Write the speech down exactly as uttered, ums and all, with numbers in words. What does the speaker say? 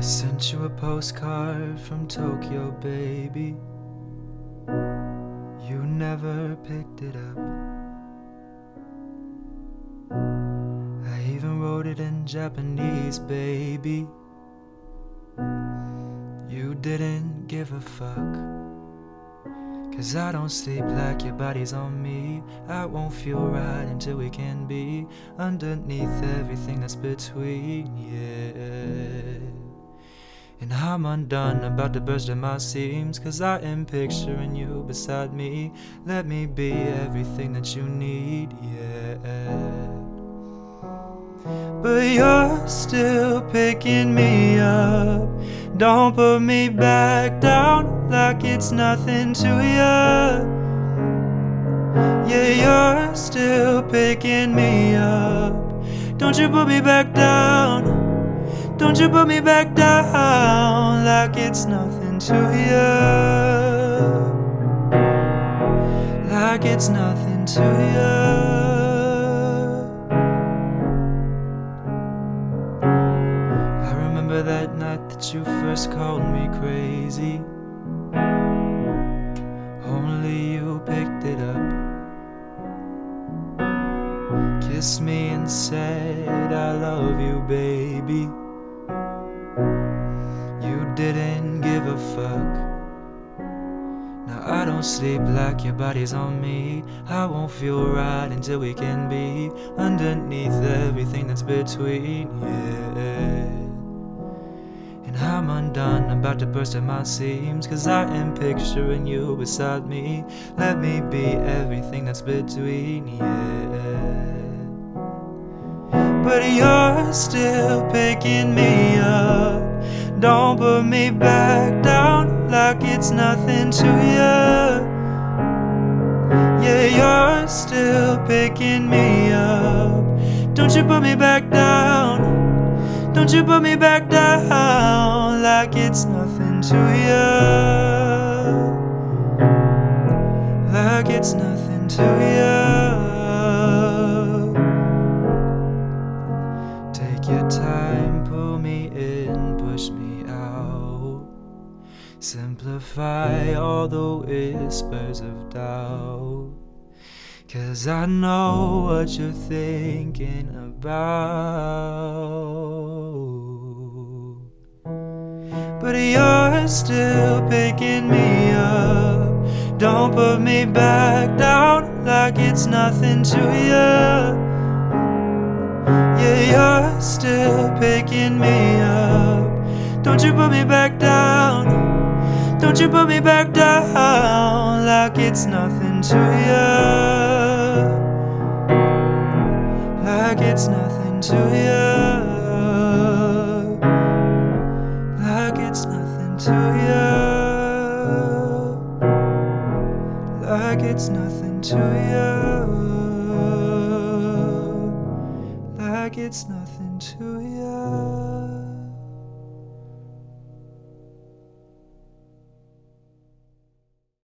I sent you a postcard from Tokyo, baby. You never picked it up. I even wrote it in Japanese, baby. You didn't give a fuck. Cause I don't sleep like your body's on me. I won't feel right until we can be underneath everything that's between, yeah. And I'm undone, about to burst at my seams, cause I am picturing you beside me. Let me be everything that you need, yeah. But you're still picking me up. Don't put me back down like it's nothing to ya. Yeah, you're still picking me up. Don't you put me back down. Don't you put me back down like it's nothing to you. Like it's nothing to you. I remember that night that you first called me crazy. Only you picked it up. Kissed me and said, I love you, baby. Didn't give a fuck. Now I don't sleep like your body's on me. I won't feel right until we can be underneath everything that's between, yeah. And I'm undone, about to burst at my seams, cause I am picturing you beside me. Let me be everything that's between, yeah. But you're still picking me up. Don't put me back down like it's nothing to you. Yeah, you're still picking me up. Don't you put me back down. Don't you put me back down like it's nothing to you. Like it's nothing to you. Take your time, pull me in, push me. Simplify all the whispers of doubt. Cause I know what you're thinking about. But you're still picking me up. Don't put me back down like it's nothing to you. Yeah, you're still picking me up. Don't you put me back down. Don't you put me back down like it's nothing to you. Like it's nothing to you. Like it's nothing to you. Like it's nothing to you. Like it's nothing to you.